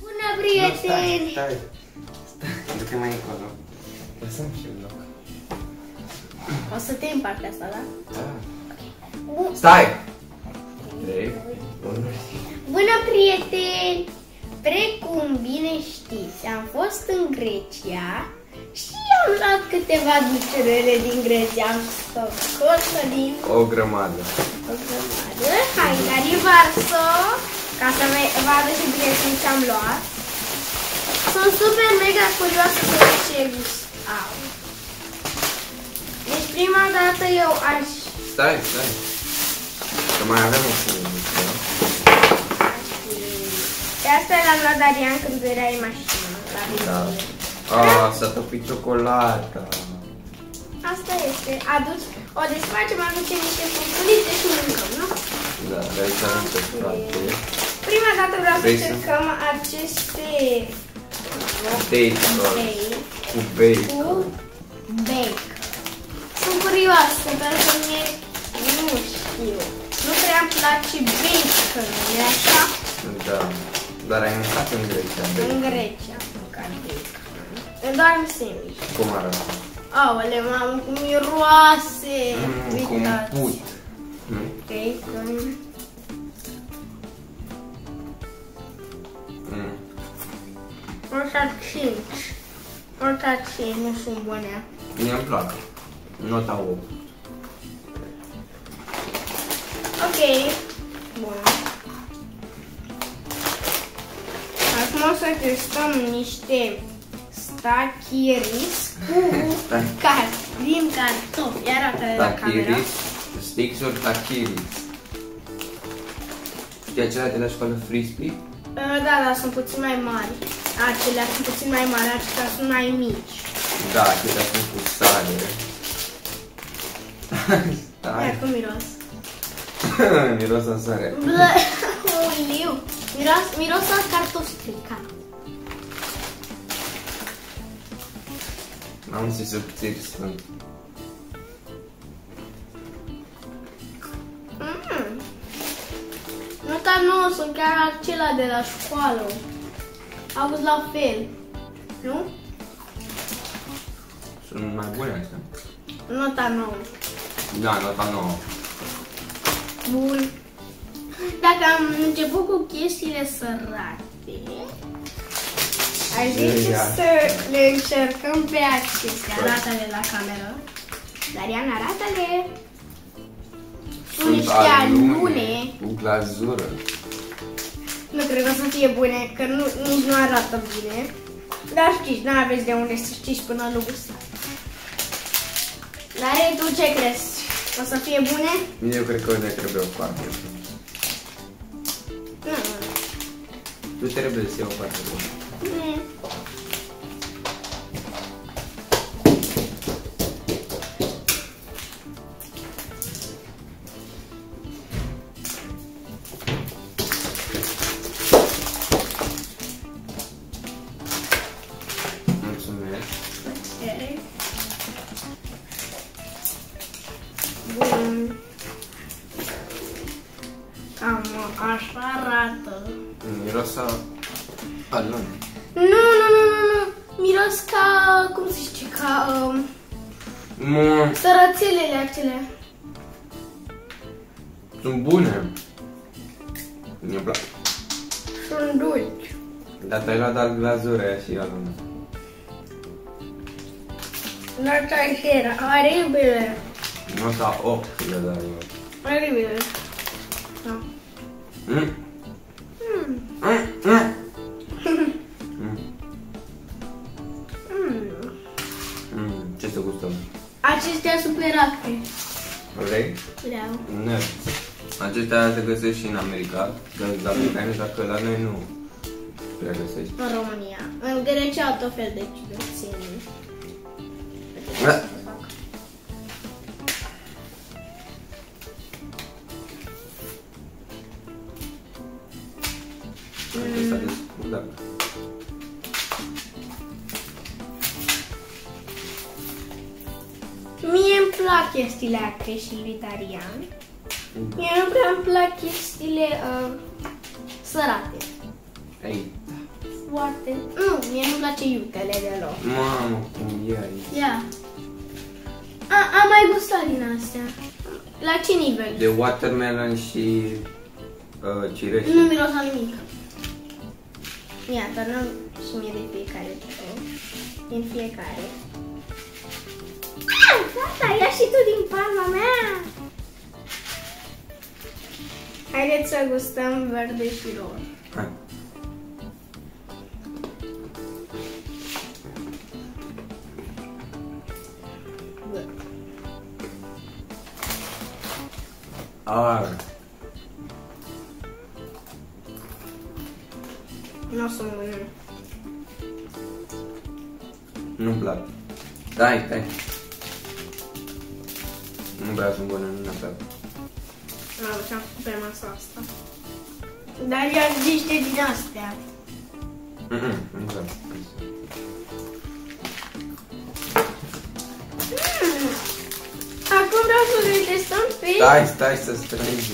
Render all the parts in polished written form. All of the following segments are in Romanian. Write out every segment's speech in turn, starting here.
Bună, prieteni! Nu, stai, du-te mai încolo. Lăsăm și loc. O să te în partea asta, da? Da. Okay. Stai! 3, 1... Bună, prieteni! Precum bine știți, am fost în Grecia și am luat câteva ducerele din Grecia. Am scos din... O grămadă. O grămadă. Hai, dar revars-o, ca să vadă și prietenii ce-am luat. Sunt super mega curioasă să văd ce gust au. Deci prima dată eu aș... Stai. Că mai avem o singură. De asta l-am luat Darian când verea în mașină. Da. Ah, s-a topit ciocolata. Asta este. Aduci, o desfacem, aducem niște funculițe și mâncăm, nu? Da, aici am pe frate. Prima dată vreau să încercăm aceste... Cu bacon. Sunt curioasă, pentru că mie nu știu. Nu prea îmi place bacon, nu-i așa? Da, dar ai mâncat în Grecia. În Grecia am mâncat bacon. Doar un sandwich. Cum arată? Aole, mamă, cu miroase! Uitați! Cu put! Bacon. Nota 5, nu sunt bune. Mie îmi place. Nota 8. Ok, bun. Acum o să testăm niște stachiris cu cartofi. Arată la camera. Sticks-uri stachiris. Știi acelea de la școală frisbee? Da, dar sunt puțin mai mari. Acelea sunt puțin mai mari, acelea sunt mai mici. Da, acelea sunt cu sare. Stai. Iar cum miros? Miros la sare. Blă, uliu. Miros la cartofi stricat. N-am zis subțiri sunt. Nota 9 sunt chiar acela de la școală. Auzi la fel, nu? Sunt mai bune astea. Nota 9. Da, nota 9. Bun. Dacă am început cu chestiile sărate, aș zice să le încercăm pe acestea. Arată-le la cameră. Darian, arată-le. Sunt niște alune. Cu glazură. Nu cred că o să fie bune, că nu, nici nu arată bine. Dar știți, n-aveți de unde să știți până la gustat. Dar tu ce crezi? O să fie bune? Eu cred că ne trebuie o parte. Nu trebuie să iau o parte bună. Bun. Cam așa arată. Miros a alun. Nu. Miros ca, cum se zice, ca sărățelele acelea. Sunt bune. Mi-e plac. Sunt dulci. Dar te-ai luat al glazură aia și alună. Nota era Haribile. Nota 8 le dau eu. Haribile. Da. Ce să gustăm? Acestea sunt peracte. Vrei? Vreau. Nu. Acestea se găsesc și în America. La americani, dacă la noi nu le găsești. În România. În Grecia au tot fel de ciudățenii. Da. Mie îmi plac chestiile acre și lui Darian. Mie nu prea îmi plac chestiile sărate. Ei. Foarte. Nu, mie nu-mi place iutele deloc. Mamă, cum e aici. Ia. Am mai gustat din astea. La ce nivel? De watermelon și cireșe. Nu miros la nimic. Iată, nu sunt mie de fiecare. Din fiecare. Tata, ia și tu din palma mea! Haideți să gustăm verde și roșu. Hai. Nu o să-mi gândim. Nu-mi plac. Dai, dai. Nu vreau să-mi gândim, nu-mi plac. Mă duceam pe masa asta. Dar i-aș ziște din astea. Nu vreau. Acum vreau să le testăm pe... Stai, stai să strângi.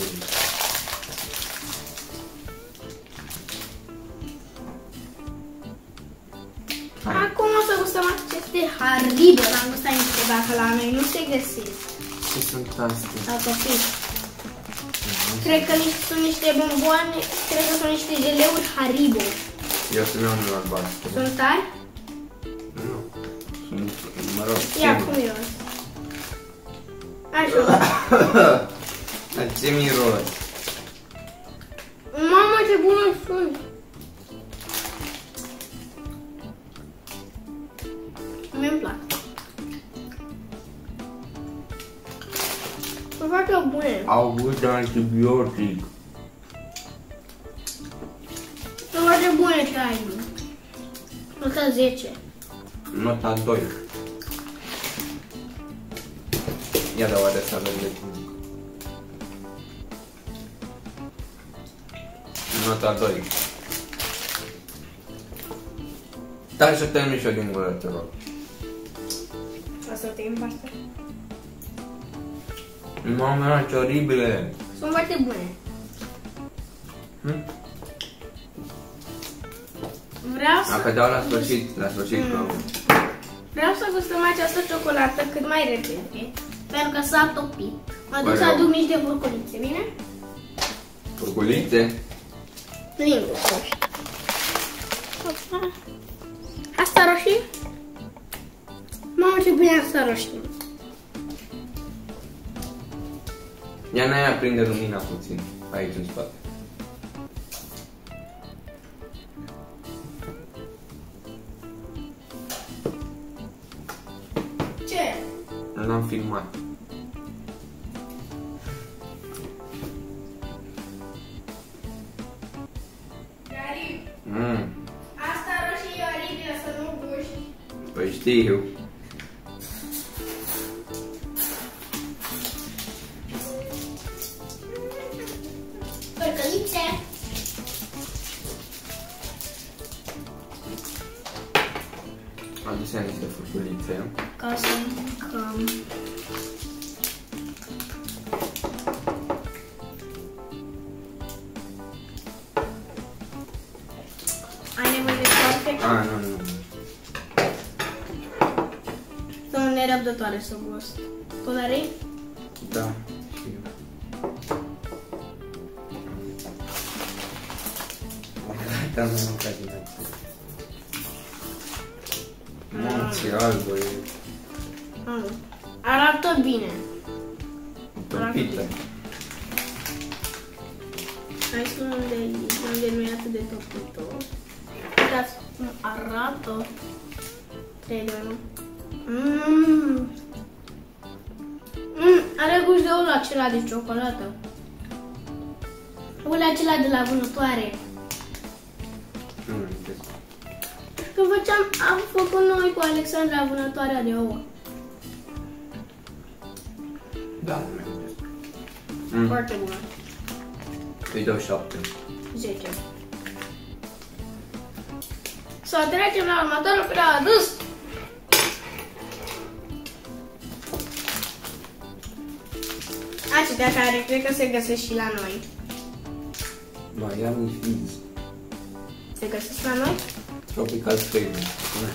Acum o să gustăm aceste Haribo. L-am gustat niște dacă la noi nu se găsesc. Ce sunt astea? Atofii. Cred că sunt niște bomboane, cred că sunt niște geleuri Haribo. Eu să-mi iau unul albastru. Sunt tari? Nu. Sunt, mă rog. Ia, cum eu? Așa. Dar ce miros! Mama, ce bună sunt! Mi-mi plac. Sunt foarte bune. Au gust de antibiotic. Sunt foarte bune ce ai. Nota 10. Nota 2. Ia da oare să avem de cum. Nota 2. Dar să termin și eu din gură, te rog. O să o termin pastă? Mama mea, ce oribile! Sunt foarte bune. Vreau să... Dacă dau la sfârșit, la sfârșit. Vreau să gustăm această ciocolată cât mai repede. Pentru că s-a topit. Mă duc să aduc mici de furculițe, bine? Furculițe? Linguri roșii. Asta roșii? Mamă, ce bine asta roșii. Ia n-aia prinde lumina puțin, aici în spate. N-am filmat. Asta roșie e oribilă, să nu guști. Păi știu. Părcălițe. Aduse niște furculițe. Ca să mâncăm. Ai nevoie de toate? A, nu, nu. Sunt nerăbdătoare să gust. Tu l-arei? Da. Dar nu mâncat din acest. Munții albă e. Arată bine. Topită. Hai să unde nu e atât de topită. Uitați cum arată. Trebuie. Are gust de ulei acela de ciocolată. Ulei acela de la vânătoare. Când am făcut noi cu Alexandra vânătoarea de ouă. Da, foarte bună. Îi dau 7. 10. Să trecem la următorul produs. Acesta de care cred că se găsește și la noi. Ba, iar un fiz. Se găsesc la noi? Tropical Flavor.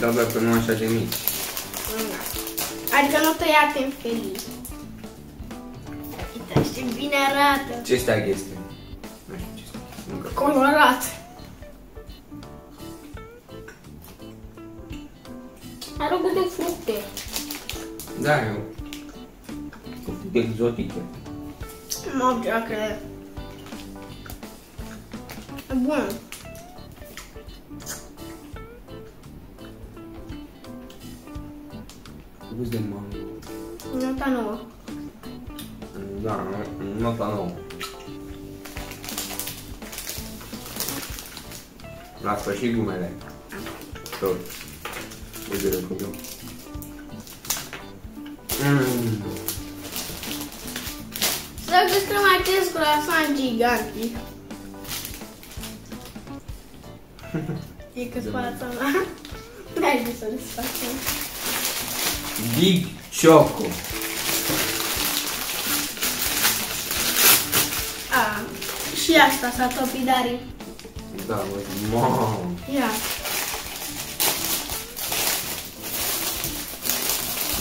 Da, doar că nu așa de mici. Da. Adică nu tăiate în felii. Uite, știi, bine arată. Ce steag este? Nu știu ce steag. Colorat. Are o gust de fructe. Da, eu. Cu fructe exotice. Nu obția, cred. E bun. Gust de mango. Nota 9. Da, nota 9. La sfârșit gumele. Tot. Uite de cum eu. Să găsăm acest croissant gigantic. E că sparața mea. N-ai zis să le facem. Big Choco. Ah, și asta s-a topit, Dari. Da, băi, mamă. Ia.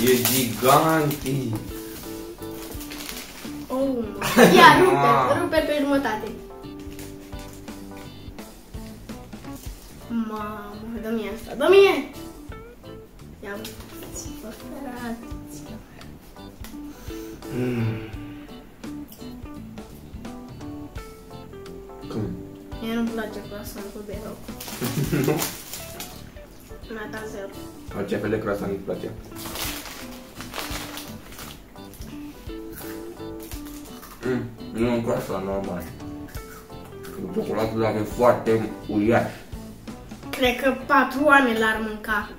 E gigantic. Oh, ia, rupe pe jumătate. Mamă, dă-mi asta, dă-mi! Ia uitați, vă ferați! Cum? Mie nu-mi place croissant cu deloc. Nu? Mi-a dat 0. Orice fel de croissant îți place? Nu un croissant normal. Cu colatul ăla e foarte uriaș. Cred că 4 oameni l-ar mânca.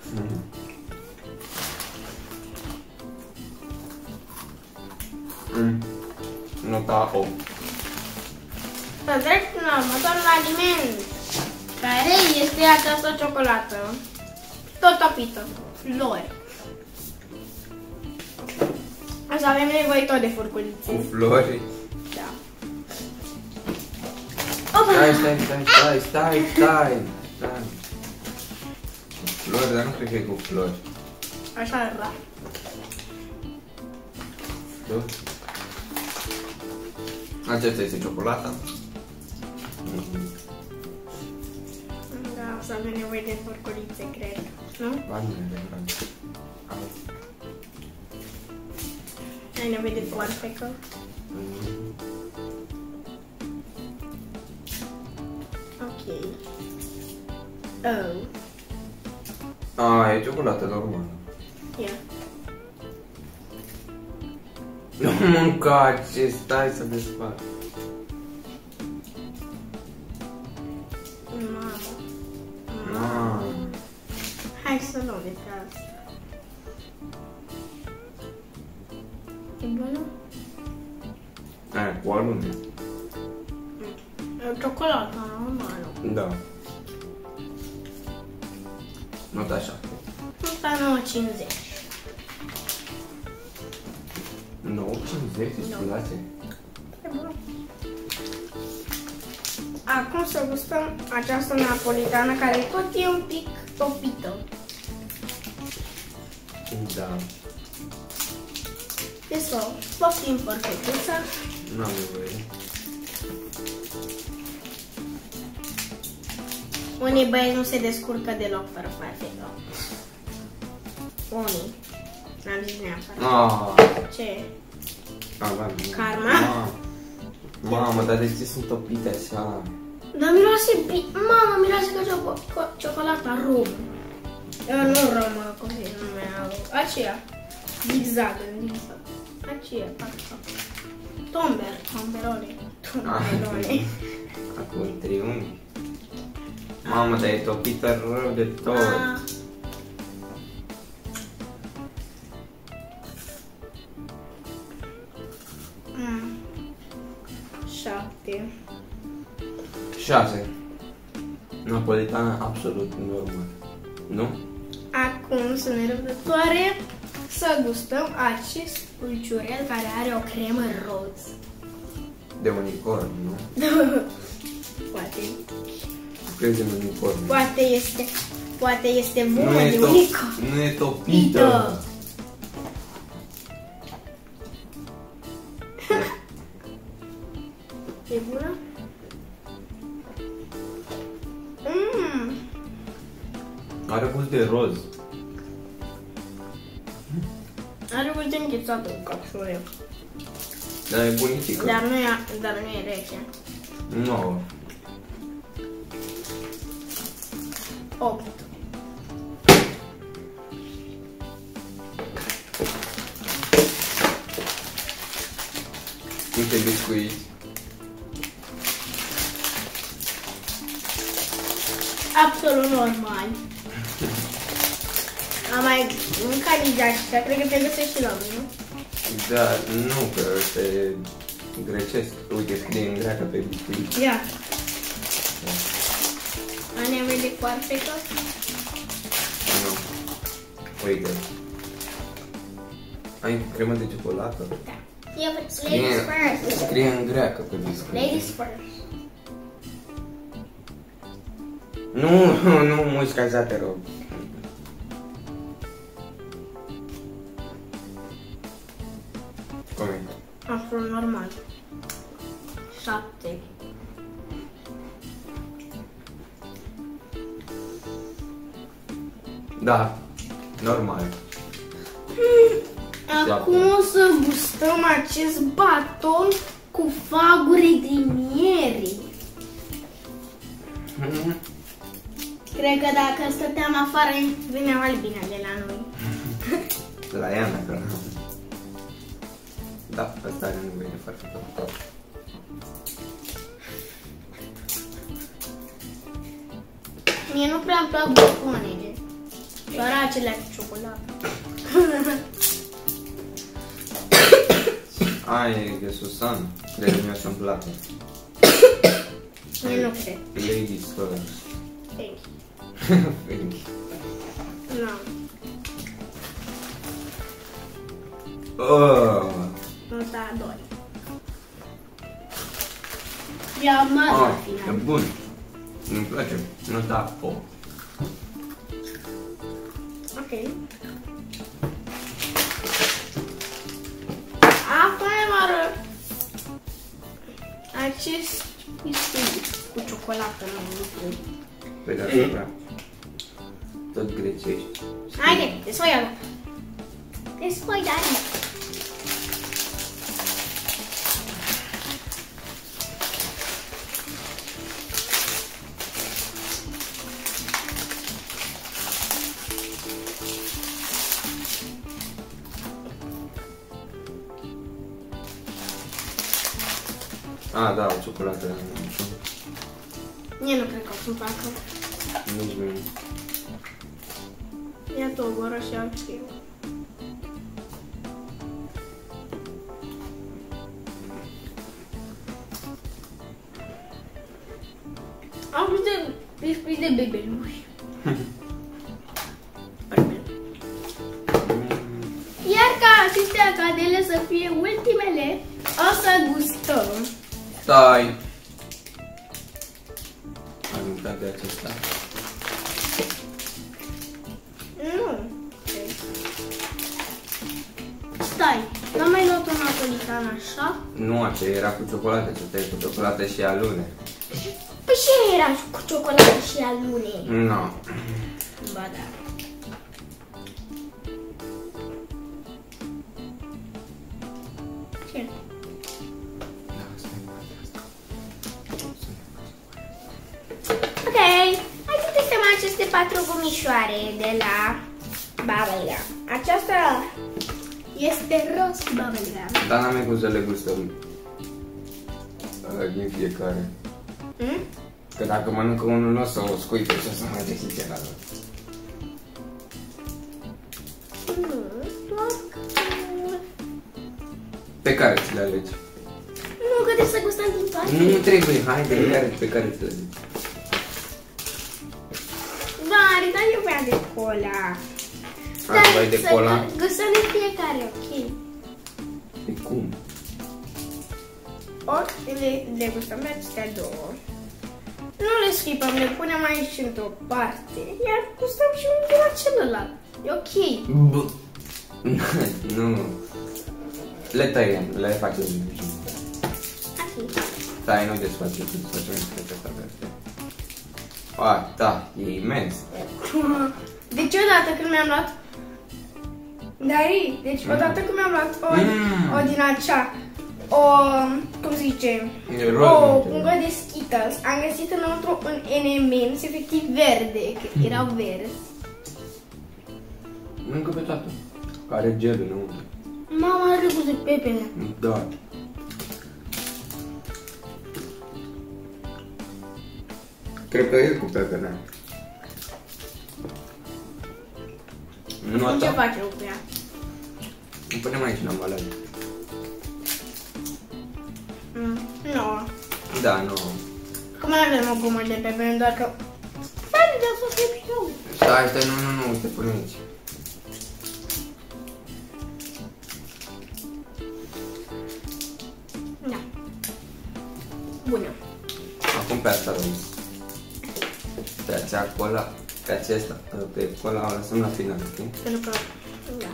Nota 8. Să trecem la următorul aliment, care este această ciocolată, tot topită, flori. O să avem nevoie tot de furculițe. Cu flori? Da. Stai. Flori, dar nu cred că e cu flori. Așa e rar. Aceasta este ciocolata. Da, o să avem nevoie de furculițe, cred. Nu? Ai nevoie de foarfecă? Ok. Oh. A, e ciocolată, normal. Ia. Nu mâncați, stai să desfac. Mamă. Hai să luăm de pe asta. E bună? Aia, cu alune. E ciocolată, normală. Da. Nota așa. Nota 9,50. 9,50? Îți place? E bun. Acum să gustăm această napolitană care tot e un pic topită. Da. Deci, poftim perfectuță. N-am nevoie. Unii băieți nu se descurcă deloc fără farfecă. Unii. N-am zis neapărat. Ce? Karma? Mamă, dar de ce sunt topite așa? Dar miroase bine. Mamă, miroase ca ciocolata rom. Nu rom, copii, nu mi-au. Aceea. Zigzag, în zigzag. Aceea, tomber, tomberole. Tomberole. Acum triunghi. Mamă, dar e topită rău de tot. Șase. Napolitana absolut normal. Nu? Acum sunt nerăbdătoare să gustăm acest ulciurel care are o cremă roz. De unicorn, nu? Poate. Crezi în unicorn. Poate este bună de unicorn. Nu e topită. E bună? Are gust de roz. Are gust de înghețată în capsule. Dar e bunicică. Dar nu e rece. Nu. 8. Uite biscuiți. Absolut normal. Am mai mâncat nici așa, cred că trebuie să-și luăm, nu? Da, nu, că se grecesc. Uite, scrie în greacă pe biscuit. Ia. Ai nevoie de coarfecă? Nu. Uite. Ai cremă de ciocolată? Da. Yeah, but it's ladies first. Scrie în greacă pe biscuit. Ladies first. Nu, mușca sa, te rog. Absolut normal. 7. Da, normal. Acum o să gustăm acest baton cu faguri de miere. Cred că dacă stăteam afară, vineau albina de la noi. La ea, dacă nu. Da, asta are nevoie de foarte tot. Mie nu prea-mi plac buconele. Doar acelea cu ciocolată. Ai de Susan, cred că mi-o să-mi placă. Nu cred. Ladies first. Thank you. Thank you. No. Oh. Nota 2. E amar la final. E bun. Mi-mi place. Nota 8. Ok. Acum arăt acest biscuit cu ciocolată la un lucru. Păi da, vreau. Tot grecești. Haide, desfăi-o. Desfăi, da-i. Ah, da, o ciocolată. Eu nu cred că o să-mi placă. Nici mie. Ia tu o goră și altceva. Am vrut de biscuit de bebeluși. Iar ca acestea cadele să fie ultimele, o să gustăm. Stai! Am uitat de acesta. Nu! Stai! N-am mai luat un napolitan așa? Nu, aceea era cu ciocolată, aceea era cu ciocolată și alune. Păi ce era cu ciocolată și alune? Nu. Ba da. Patru gumișoare de la Bubblegum. Aceasta este roz Bubblegum. Dar n-am cum să le gustăm din fiecare. Că dacă mănâncă unul, nu o să o scuipe și o să mai deschid celălalt. Pe care ți le alegi? Nu, că trebuie să gustăm din toate. Nu trebuie, hai de pe care ți le alegi. Dar eu vreau de cola. Asta de cola. Gustăm de fiecare, ok? De cum? Ori le gustăm pe acestea două. Nu le scuipăm, le punem aici într-o parte, iar gustăm și unul de la celălalt. E ok. Nu. Le tăiem, le facem din mijloc. Așa. Stai, nu-i desfacem, desfacem despre asta pe asta. A, da, e imens. Deci odată când mi-am luat... Dari, deci odată când mi-am luat o din acea... O, cum se zice? O pungă de Skittles. Am găsit înăuntru un M&M's, efectiv verde, că erau verzi. Mâncă pe toată, care gel înăuntru. Mama are gust de pepene. Da. Cred că e cu pepene. Ce facem cu ea? Îmi punem aici în ambalaj. Nu. Da, nu. Cum avem o gumă de pepene, doar că... Stai, de-a fost episodul. Stai, nu, uite, punem aici. Da. Bună. Acum pe asta rău. Pe acea cola. Pe acesta, pe cola o lăsăm la final, ok? Pentru că, da.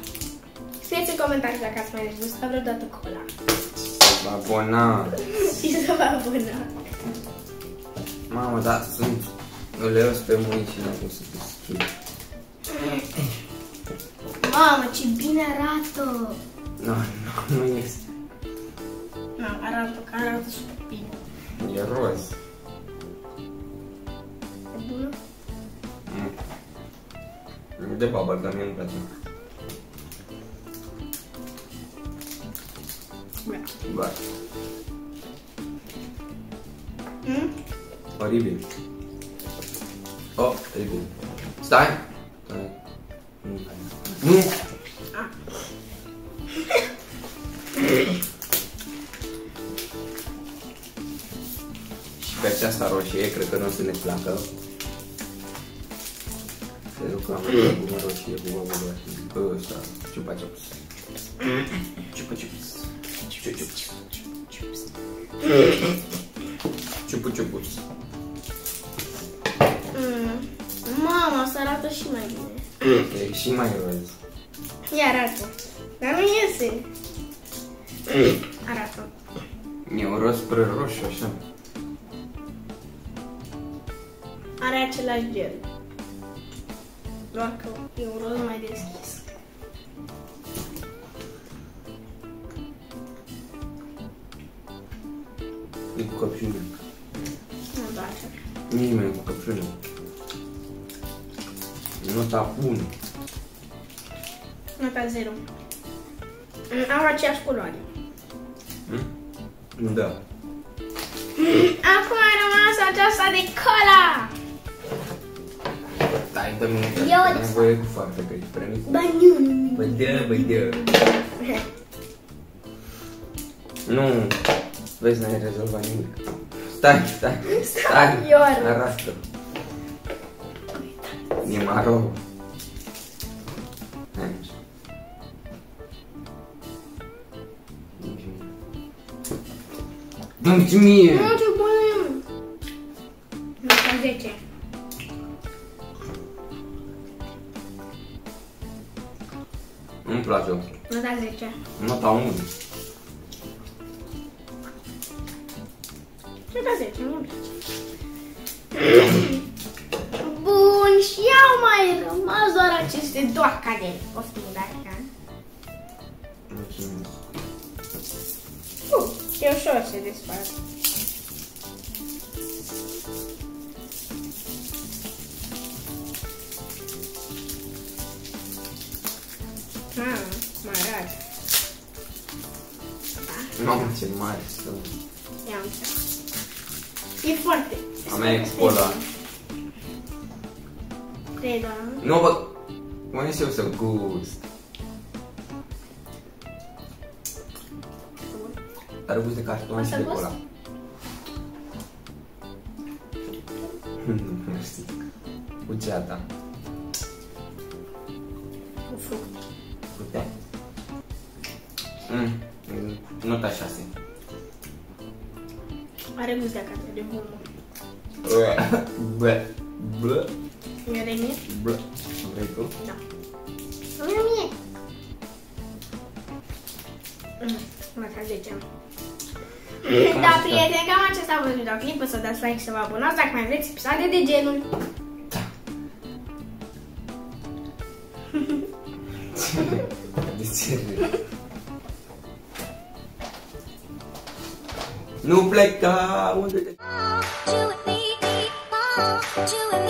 Scrieți în comentarii dacă ați mai gustat vreodată cola. Să vă abonați! Și să vă abonați! Mamă, dar sunt... Le iau pe mâini și n-am să te schimb. Mamă, ce bine arată! Nu este. Nu, arată super bine. E roz. E bună? De bubble, dar mie nu-mi place. Bă. Oribil. Oribil. Stai! Nu! Și pe aceasta roșie, cred că nu o să ne placă. Pentru că am luat gumă roșie, gumă roșie. Bă, ăsta, ciupa ciups. Mama, se arată și mai bine. E și mai roz. Ia arată. Dar nu iese. Arată. E un roz spre roșu, așa. Are același gel. Doar că e un roz mai deschis. E cu căpșune. Nu place. Nimeni cu căpșune. Nota 1. Nota 0. Au aceeași culoare. Da. Acum a rămas aceasta de cola. Stai, dă-mi am nevoie cu foarte că ești prea mic. Bă, dă. Nu. Vezi, n-ai rezolvat nimic. Stai. Arată. E maro. Aici. Dă-mi și mie. Nu, ce bună. Nota 10. Nu-mi place. Nota 10. Nota 1. Bun, și au mai rămas doar aceste doacane. Poftim, dacă. E ușor să desfac. Mă arată. Mamă, ce mare sunt. Ia uite. E foarte. A mea e cu cola. Creda. Nu, bă. Mai este eu să gust. Are gust de carton și de cola. Mersi. Cu ceata. Uf. fruct. Putem? Nota 6. Are gust de acasă, de bombă. Bă. Bă. Mi-o dai mie? Bă. Vrei tu? Da. Nu mie. Măcar 10 ani. Da, prieteni, cam acesta a văzut video clip. O să dați like și să vă abonați dacă mai vreți episoade de genul. De ce râi? Nu pleca! Unde te...